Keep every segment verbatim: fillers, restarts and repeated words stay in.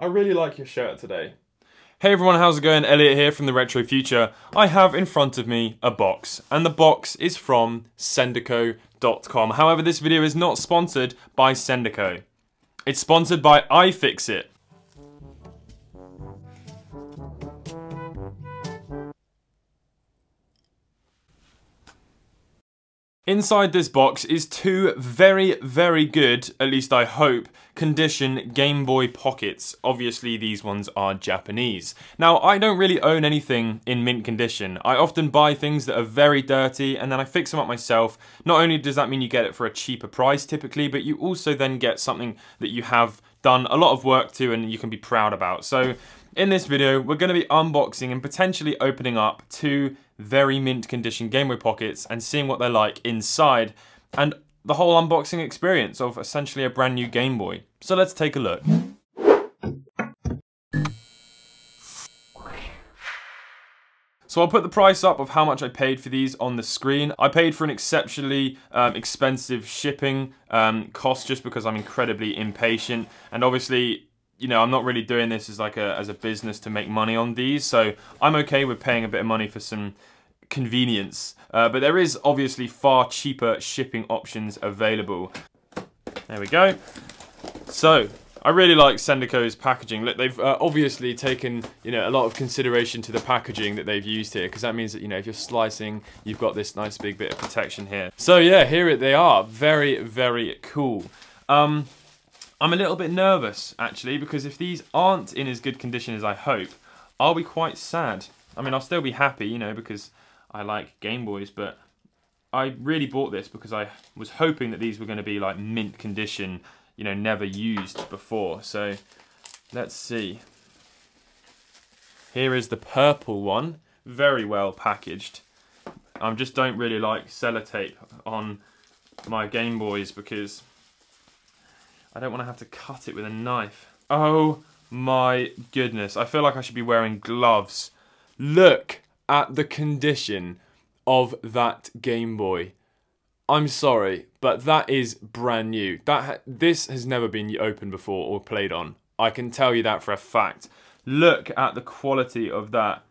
I really like your shirt today. Hey everyone, how's it going? Elliot here from The Retro Future. I have in front of me a box, and the box is from Sendico dot com. However, this video is not sponsored by Sendico. It's sponsored by iFixit. Inside this box is two very, very good, at least I hope, condition Game Boy Pockets. Obviously these ones are Japanese. Now I don't really own anything in mint condition. I often buy things that are very dirty and then I fix them up myself. Not only does that mean you get it for a cheaper price typically, but you also then get something that you have done a lot of work to and you can be proud about. So in this video we're going to be unboxing and potentially opening up two very mint condition Game Boy Pockets and seeing what they're like inside and the whole unboxing experience of essentially a brand new Game Boy. So let's take a look. So I'll put the price up of how much I paid for these on the screen. I paid for an exceptionally um, expensive shipping um, cost just because I'm incredibly impatient, and obviously, you know, I'm not really doing this as like a as a business to make money on these, so I'm okay with paying a bit of money for some convenience. Uh, but there is obviously far cheaper shipping options available. There we go. So I really like Sendico's packaging. Look, they've uh, obviously taken, you know, a lot of consideration to the packaging that they've used here, because that means that, you know, if you're slicing, you've got this nice big bit of protection here. So yeah, here they are. Very, very cool. Um, I'm a little bit nervous, actually, because if these aren't in as good condition as I hope, I'll be quite sad. I mean, I'll still be happy, you know, because I like Game Boys, but I really bought this because I was hoping that these were going to be, like, mint condition, you know, never used before. So, let's see. Here is the purple one. Very well packaged. I just don't really like sellotape on my Game Boys because I don't want to have to cut it with a knife. Oh my goodness. I feel like I should be wearing gloves. Look at the condition of that Game Boy. I'm sorry, but that is brand new. That ha this has never been opened before or played on. I can tell you that for a fact. Look at the quality of that.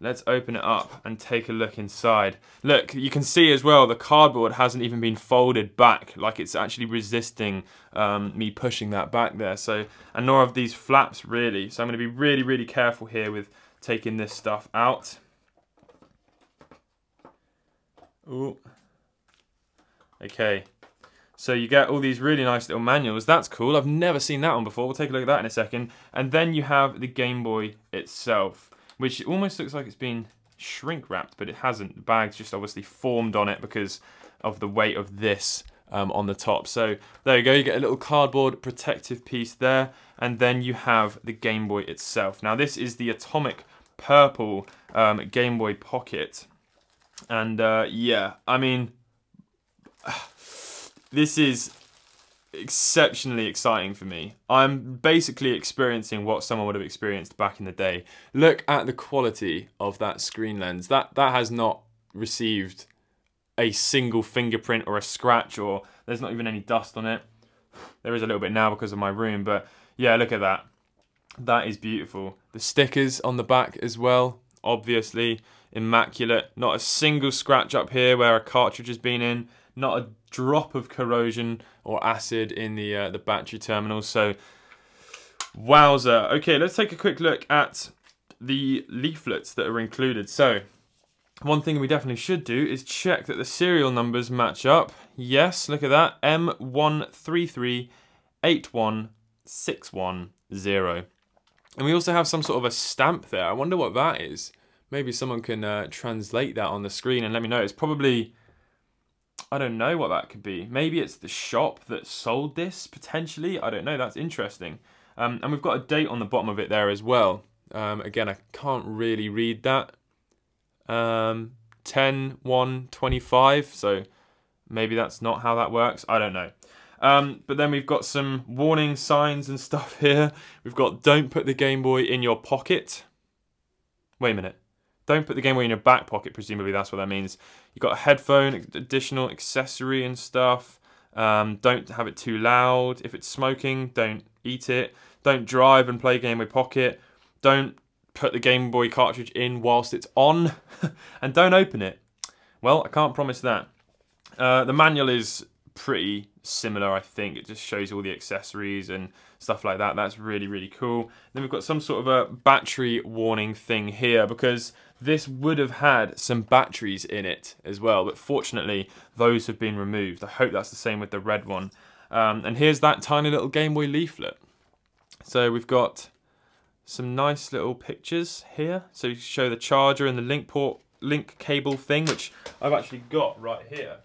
Let's open it up and take a look inside. Look, you can see as well the cardboard hasn't even been folded back, like it's actually resisting um, me pushing that back there. So, and nor have these flaps really. So I'm gonna be really, really careful here with taking this stuff out. Ooh. Okay, so you get all these really nice little manuals. That's cool, I've never seen that one before. We'll take a look at that in a second. And then you have the Game Boy itself, which almost looks like it's been shrink wrapped, but it hasn't. The bag's just obviously formed on it because of the weight of this um, on the top. So there you go, you get a little cardboard protective piece there, and then you have the Game Boy itself. Now this is the Atomic Purple um, Game Boy Pocket, and uh, yeah, I mean, this is exceptionally exciting for me. I'm basically experiencing what someone would have experienced back in the day. Look at the quality of that screen lens. That that has not received a single fingerprint or a scratch, or there's not even any dust on it. There is a little bit now because of my room, but yeah, look at that. That is beautiful. The stickers on the back as well, obviously immaculate. Not a single scratch up here where a cartridge has been in. Not a drop of corrosion or acid in the uh, the battery terminals. So, wowza. Okay, let's take a quick look at the leaflets that are included. So, one thing we definitely should do is check that the serial numbers match up. Yes, look at that. M one three three eight one six one zero. And we also have some sort of a stamp there. I wonder what that is. Maybe someone can uh, translate that on the screen and let me know. It's probably, I don't know what that could be. Maybe it's the shop that sold this, potentially. I don't know, that's interesting. Um, and we've got a date on the bottom of it there as well. Um, again, I can't really read that. Um, ten one twenty-five, so maybe that's not how that works. I don't know. Um, but then we've got some warning signs and stuff here. We've got, don't put the Game Boy in your pocket. Wait a minute. Don't put the Game Boy in your back pocket, presumably that's what that means. You've got a headphone, additional accessory and stuff. Um, don't have it too loud. If it's smoking, don't eat it. Don't drive and play Game Boy Pocket. Don't put the Game Boy cartridge in whilst it's on. And don't open it. Well, I can't promise that. Uh, the manual is pretty similar, I think. It just shows all the accessories and stuff like that. That's really, really cool. Then we've got some sort of a battery warning thing here, because this would have had some batteries in it as well, but fortunately those have been removed. I hope that's the same with the red one. Um, and here's that tiny little Game Boy leaflet. So we've got some nice little pictures here. So you show the charger and the link port, link cable thing, which I've actually got right here.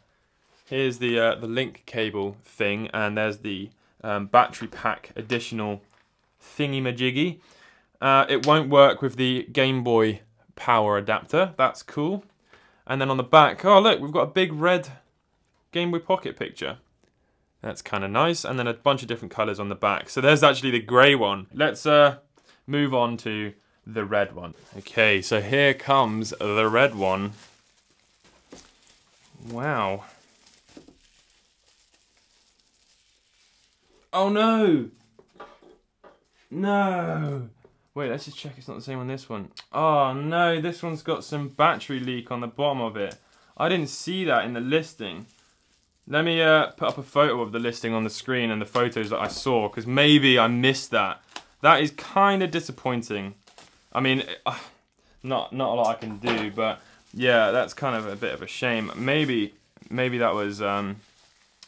Here's the uh, the link cable thing, and there's the um, battery pack additional thingy-majiggy. Uh, it won't work with the Game Boy power adapter. That's cool. And then on the back, oh look, we've got a big red Game Boy Pocket picture. That's kind of nice. And then a bunch of different colours on the back. So there's actually the grey one. Let's uh, move on to the red one. Okay, so here comes the red one. Wow. Oh no! No! Wait, let's just check it's not the same on this one. Oh no, this one's got some battery leak on the bottom of it. I didn't see that in the listing. Let me uh, put up a photo of the listing on the screen and the photos that I saw, because maybe I missed that. That is kind of disappointing. I mean, not, not a lot I can do, but yeah, that's kind of a bit of a shame. Maybe, maybe that was... Um,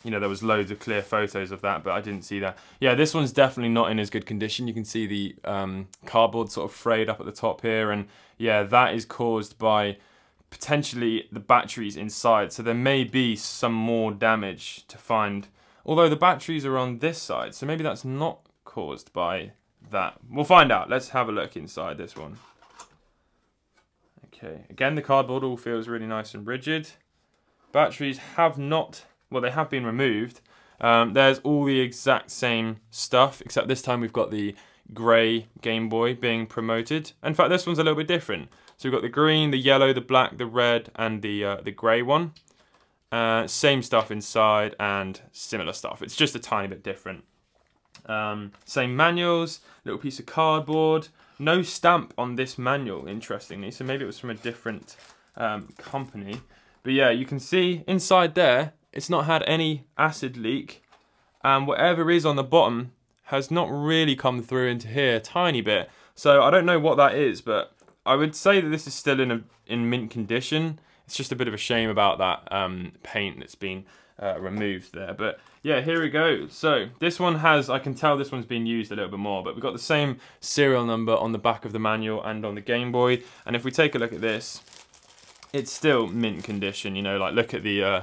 You know, there was loads of clear photos of that, but I didn't see that. Yeah, this one's definitely not in as good condition. You can see the um, cardboard sort of frayed up at the top here, and yeah, that is caused by potentially the batteries inside. So there may be some more damage to find, although the batteries are on this side, so maybe that's not caused by that. We'll find out. Let's have a look inside this one. Okay, again, the cardboard all feels really nice and rigid. Batteries have not... Well, they have been removed. Um, there's all the exact same stuff, except this time we've got the grey Game Boy being promoted. In fact, this one's a little bit different. So we've got the green, the yellow, the black, the red, and the uh, the grey one. Uh, same stuff inside and similar stuff. It's just a tiny bit different. Um, same manuals, little piece of cardboard. No stamp on this manual, interestingly. So maybe it was from a different um, company. But yeah, you can see inside there, it's not had any acid leak, and whatever is on the bottom has not really come through into here a tiny bit. So I don't know what that is, but I would say that this is still in a in mint condition. It's just a bit of a shame about that um, paint that's been uh, removed there. But yeah, here we go. So this one has, I can tell this one's been used a little bit more, but we've got the same serial number on the back of the manual and on the Game Boy. And if we take a look at this, it's still mint condition, you know, like look at the... Uh,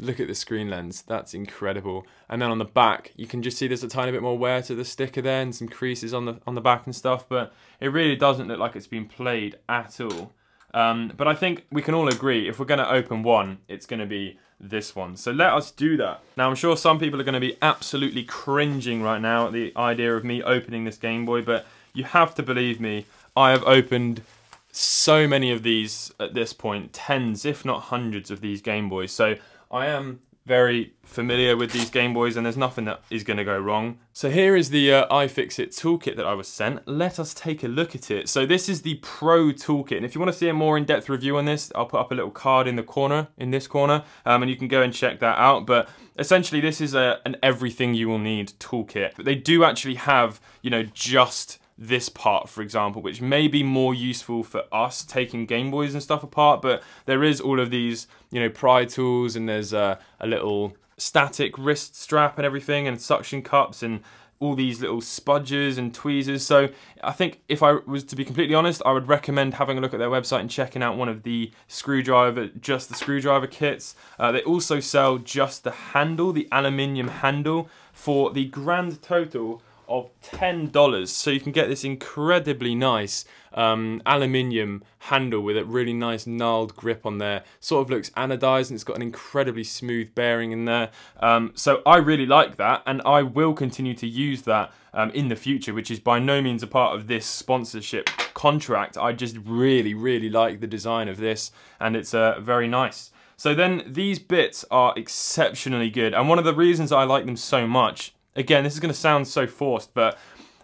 Look at the screen lens, that's incredible. And then on the back, you can just see there's a tiny bit more wear to the sticker there and some creases on the on the back and stuff, but it really doesn't look like it's been played at all. Um, but I think we can all agree, if we're gonna open one, it's gonna be this one. So let us do that. Now I'm sure some people are gonna be absolutely cringing right now at the idea of me opening this Game Boy, but you have to believe me, I have opened so many of these at this point, tens if not hundreds of these Game Boys. So I am very familiar with these Game Boys, and there's nothing that is going to go wrong. So here is the uh, iFixit toolkit that I was sent. Let us take a look at it. So this is the Pro Toolkit, and if you want to see a more in-depth review on this, I'll put up a little card in the corner, in this corner, um, and you can go and check that out. But essentially, this is a, an everything you will need toolkit. But they do actually have, you know, just this part, for example, which may be more useful for us taking Game Boys and stuff apart, but there is all of these, you know, pry tools, and there's a, a little static wrist strap and everything, and suction cups, and all these little spudges and tweezers. So I think if I was to be completely honest, I would recommend having a look at their website and checking out one of the screwdriver, just the screwdriver kits. Uh, they also sell just the handle, the aluminium handle, for the grand total of ten dollars. So you can get this incredibly nice um, aluminium handle with a really nice gnarled grip on there. Sort of looks anodized, and it's got an incredibly smooth bearing in there. Um, so I really like that, and I will continue to use that um, in the future, which is by no means a part of this sponsorship contract. I just really, really like the design of this, and it's uh, very nice. So then these bits are exceptionally good, and one of the reasons I like them so much, again, this is going to sound so forced, but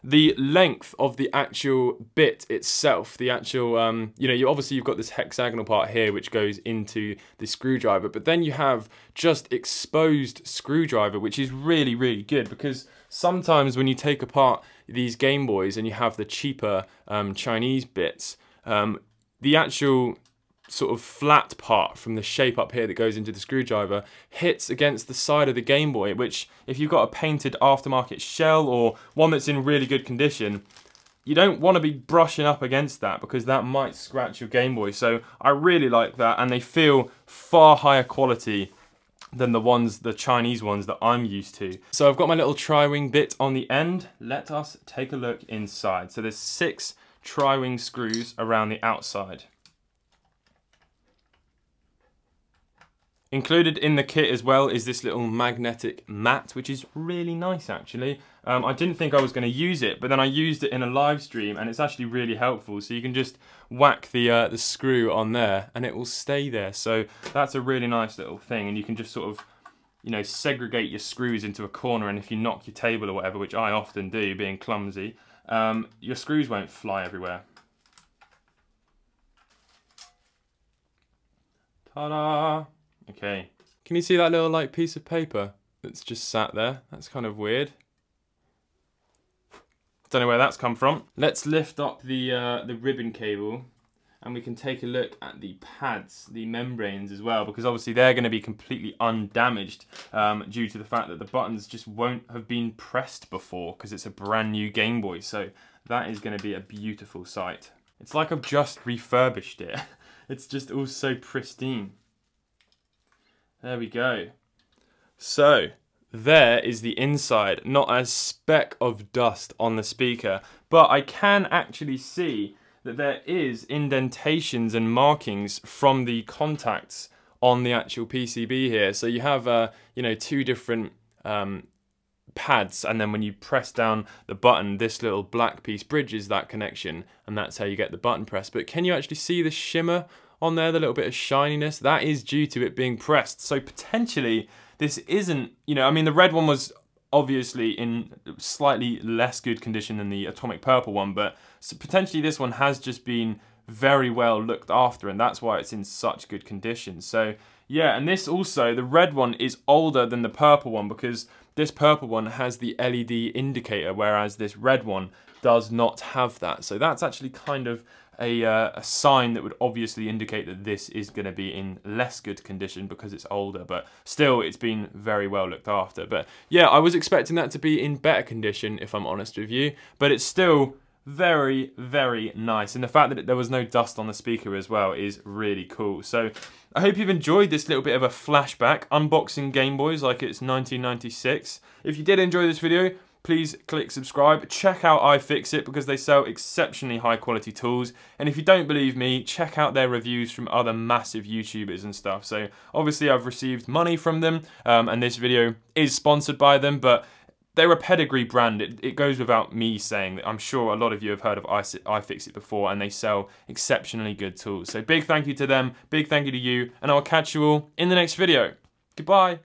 the length of the actual bit itself, the actual, um, you know, you obviously you've got this hexagonal part here which goes into the screwdriver, but then you have just exposed screwdriver, which is really, really good, because sometimes when you take apart these Game Boys and you have the cheaper um, Chinese bits, um, the actual sort of flat part from the shape up here that goes into the screwdriver hits against the side of the Game Boy, which if you've got a painted aftermarket shell or one that's in really good condition, you don't want to be brushing up against that because that might scratch your Game Boy. So I really like that, and they feel far higher quality than the ones, the Chinese ones that I'm used to. So I've got my little tri-wing bit on the end. Let us take a look inside. So there's six tri-wing screws around the outside. Included in the kit as well is this little magnetic mat, which is really nice actually. Um, I didn't think I was going to use it, but then I used it in a live stream and it's actually really helpful. So you can just whack the, uh, the screw on there and it will stay there. So that's a really nice little thing, and you can just sort of, you know, segregate your screws into a corner, and if you knock your table or whatever, which I often do being clumsy, um, your screws won't fly everywhere. Ta-da! Okay. Can you see that little like piece of paper that's just sat there? That's kind of weird. Don't know where that's come from. Let's lift up the uh, the ribbon cable, and we can take a look at the pads, the membranes as well, because obviously they're going to be completely undamaged um, due to the fact that the buttons just won't have been pressed before because it's a brand new Game Boy. So that is going to be a beautiful sight. It's like I've just refurbished it. It's just all so pristine. There we go. So there is the inside, not a speck of dust on the speaker, but I can actually see that there is indentations and markings from the contacts on the actual P C B here. So you have, uh, you know, two different um, pads, and then when you press down the button, this little black piece bridges that connection, and that's how you get the button press. But can you actually see the shimmer on there, the little bit of shininess? That is due to it being pressed. So potentially this isn't, you know, I mean the red one was obviously in slightly less good condition than the Atomic Purple one, but so potentially this one has just been very well looked after, and that's why it's in such good condition. So yeah, and this also, the red one is older than the purple one, because this purple one has the L E D indicator, whereas this red one does not have that. So that's actually kind of A, uh, a sign that would obviously indicate that this is going to be in less good condition because it's older, but still it's been very well looked after. But yeah, I was expecting that to be in better condition, if I'm honest with you, but it's still very, very nice, and the fact that there was no dust on the speaker as well is really cool. So I hope you've enjoyed this little bit of a flashback unboxing Game Boys like it's nineteen ninety-six. If you did enjoy this video, please click subscribe, check out iFixit because they sell exceptionally high quality tools, and if you don't believe me, check out their reviews from other massive YouTubers and stuff. So obviously I've received money from them, um, and this video is sponsored by them, but they're a pedigree brand. It, it goes without me saying that I'm sure a lot of you have heard of iFixit before, and they sell exceptionally good tools. So big thank you to them, big thank you to you, and I'll catch you all in the next video. Goodbye.